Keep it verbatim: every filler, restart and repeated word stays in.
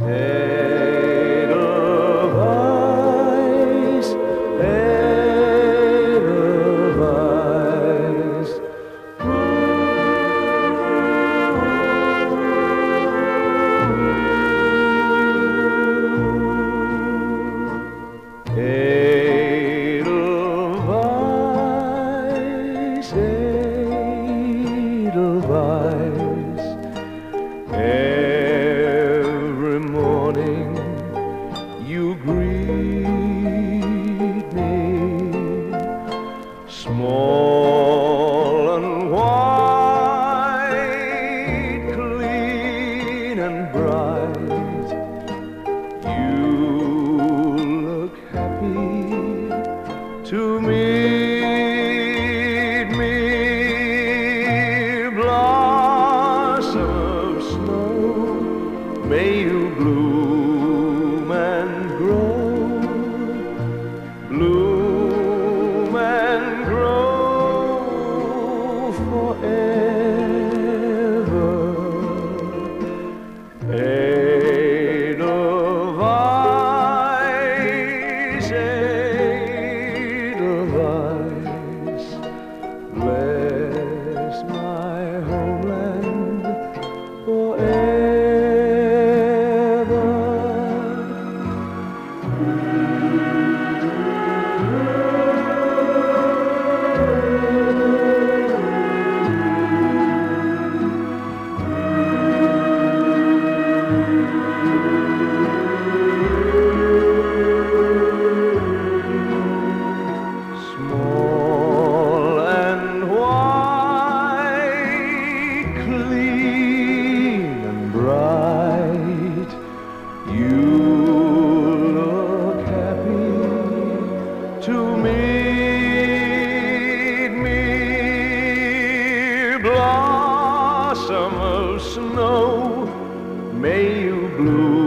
Edelweiss, Edelweiss. Edelweiss, Edelweiss. Edelweiss. You greet me, small and white, clean and bright. You look happy to meet me, blossom of snow. May you bloom. Bless my homeland forever. Small to meet me, blossom of snow, may you bloom.